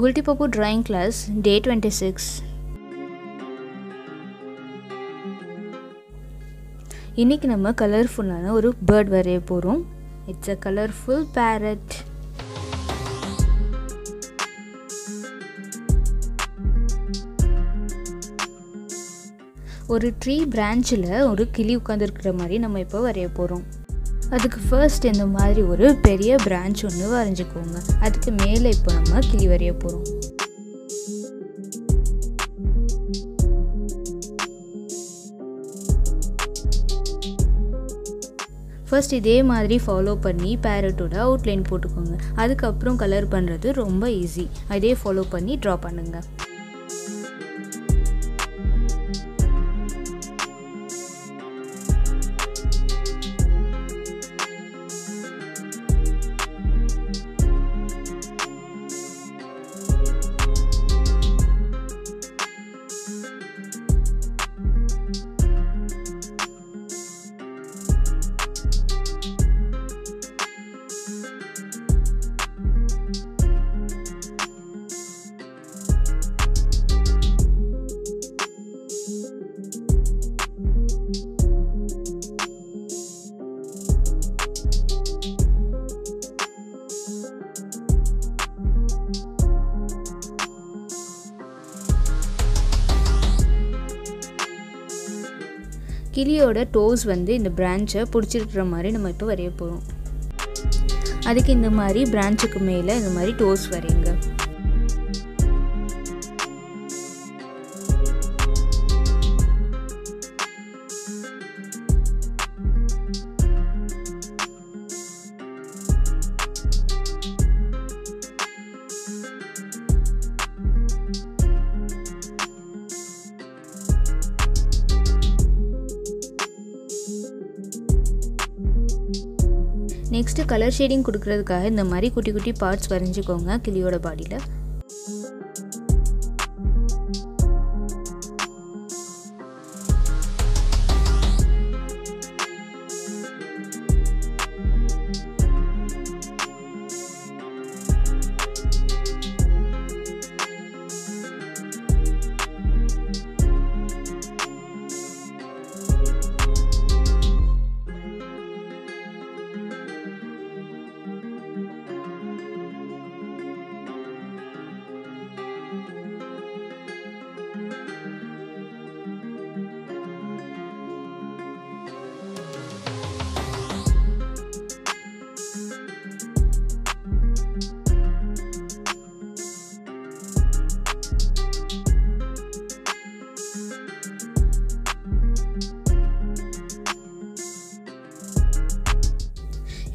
Gulti Pappu Drawing Class, Day 26. இன்னைக்கு நம்ம கலர்ஃபுல்லான ஒரு பேர்ட் வரைய போறோம். It's a colorful parrot. ஒரு ட்ரீ பிரான்ச்சில் ஒரு கிளி உட்கார்ந்திருக்கிற மாதிரி நம்ம இப்போ வரைய போறோம். அதுக்கு ஃபர்ஸ்ட் இந்த மாதிரி ஒரு பெரிய பிரான்ச் ஒன்று வரைஞ்சிக்கோங்க. அதுக்கு மேலே இப்போ நம்ம கிளி வரைய போகிறோம். ஃபர்ஸ்ட் இதே மாதிரி ஃபாலோ பண்ணி பேரட்டோட அவுட்லைன் போட்டுக்கோங்க. அதுக்கப்புறம் கலர் பண்ணுறது ரொம்ப ஈஸி. அதே ஃபாலோ பண்ணி ட்ரா பண்ணுங்க. கிளியோட டோஸ் வந்து இந்த பிரான்ச்சை பிடிச்சிருக்கிற மாதிரி நம்ம இப்போ வரைய போகிறோம். அதுக்கு இந்த மாதிரி பிரான்ச்சுக்கு மேலே இந்த மாதிரி டோஸ் வரையுங்க. நெக்ஸ்ட்டு கலர் ஷேடிங் கொடுக்கறதுக்காக இந்த மாதிரி குட்டி குட்டி பார்ட்ஸ் வரைஞ்சிக்கோங்க கிளியோட பாடியில்.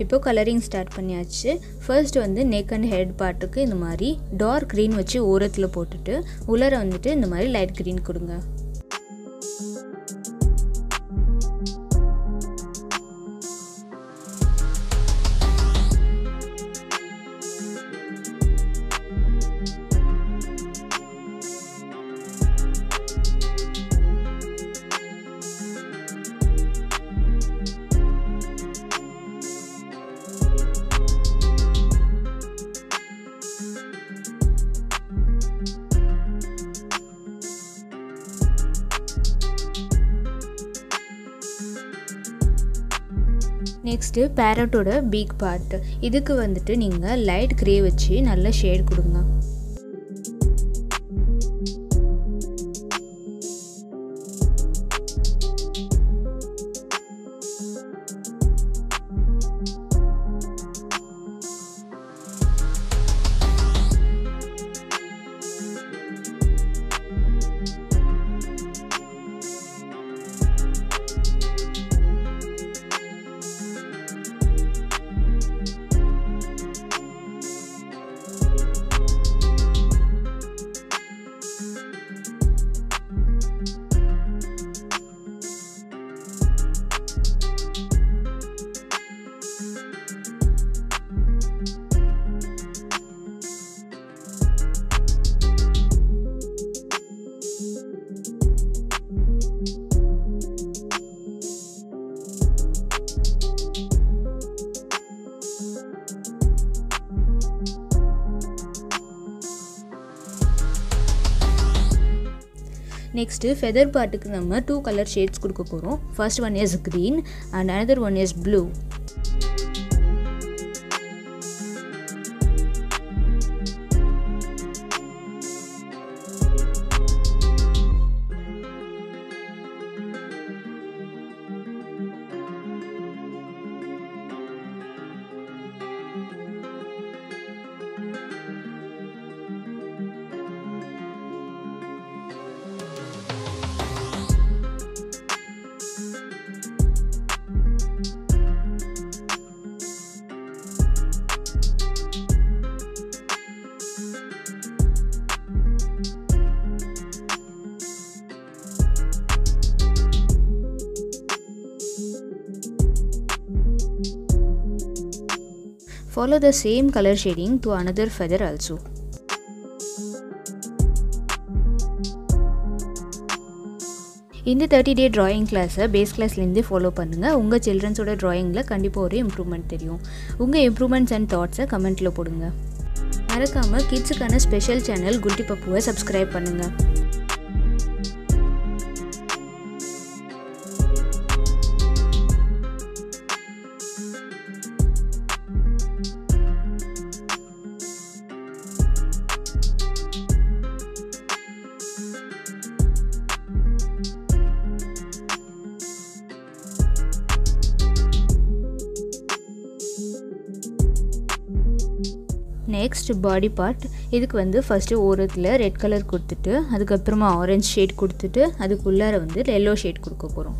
இப்போ கலரிங் ஸ்டார்ட் பண்ணியாச்சு. ஃபர்ஸ்ட் வந்து நெக் அண்ட் ஹெட் பார்ட்டுக்கு இந்த மாதிரி டார்க் க்ரீன் வச்சு ஓரத்தில் போட்டுட்டு உலர வந்துட்டு இந்த மாதிரி லைட் க்ரீன் கொடுங்க. நெக்ஸ்ட்டு பேரட்டோட பீக் பார்ட். இதுக்கு வந்துட்டு நீங்கள் லைட் கிரே வச்சு நல்ல ஷேட் கொடுங்க. Next, feather part ku nama two color shades kudukka porom. First one is green and another one is blue. Follow the same color shading to another feather also. In the 30-day drawing class, base class linde follow pannunga. Unga children's oda drawing la kandipa oru improvement theriyum. Unga improvements and thoughts comment la podunga. Marakama kids kana special channel Gulti Pappu subscribe pannunga. Next, body part. இதுக்கு வந்து first ஓரத்துல red color கொடுத்துட்டு அதுக்கு அப்புறமா orange shade கொடுத்துட்டு அதுக்குள்ளார வந்து yellow shade கொடுக்க போறோம்.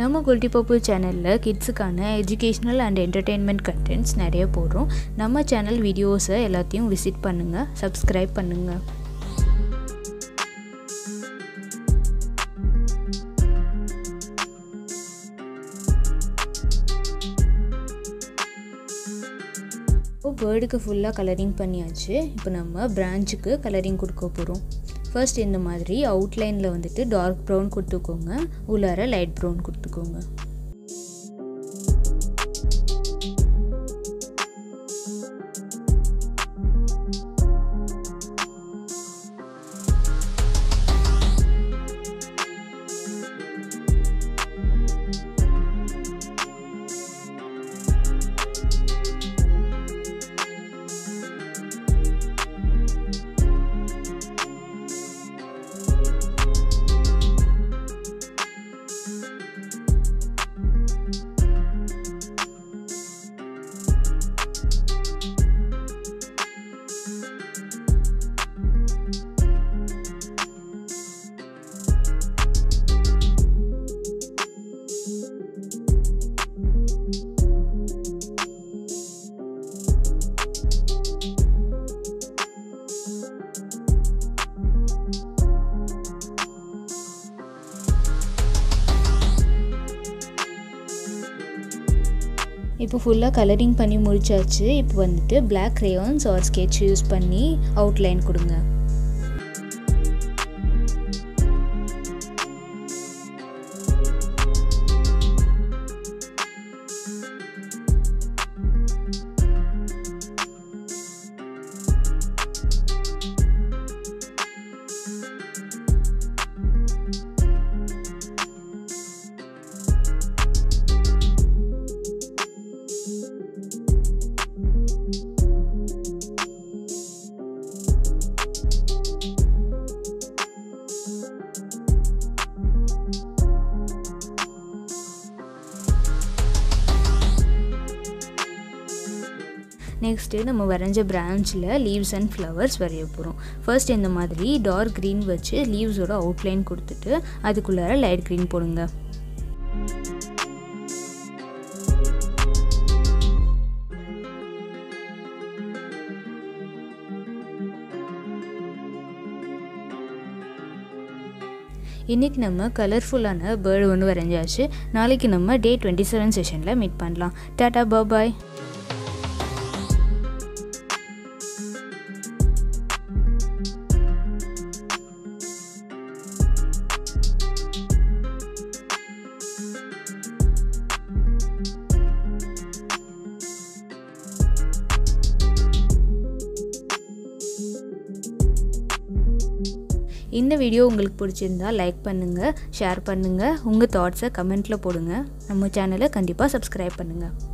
நம்ம Gulti Pappu சேனல்ல கிட்ஸுக்கான எஜுகேஷனல் அண்ட் என்டர்டெயின்மெண்ட் கண்டென்ட்ஸ் நிறைய போடுறோம். நம்ம சேனல் வீடியோஸை எல்லாத்தையும் விசிட் பண்ணுங்க, சப்ஸ்கிரைப் பண்ணுங்க. பேர்டுக்கு ஃபுல்லா கலரிங் பண்ணியாச்சு. இப்போ நம்ம பிரான்ச்சுக்கு கலரிங் கொடுக்க போறோம். First இந்த மாதிரி outline ல வந்துட்டு dark brown கொடுத்துக்கோங்க, உள்ளார light brown கொடுத்துக்கோங்க. இப்போ ஃபுல்லா கலரிங் பண்ணி முடிச்சாச்சு. இப்போ வந்துட்டு black crayons or sketch use பண்ணி outline கொடுங்க. Next, we will arrange branch leaves and flowers. First, in the madri dark green leaves oda outline kuduthittu adukulla light green podunga. இன்னைக்கு நம்ம கலர்ஃபுல்லான பேர்ட் ஒன்னு வரைஞ்சாச்சு. நாளைக்கு நம்ம டே 27 செஷன்ல மீட் பண்ணலாம். Tata bye bye. இந்த வீடியோ உங்களுக்கு பிடிச்சிருந்தா லைக் பண்ணுங்க, ஷேர் பண்ணுங்க, உங்க தாட்ஸை கமெண்ட்ல போடுங்க. நம்ம சேனலை கண்டிப்பா சப்ஸ்கிரைப் பண்ணுங்க.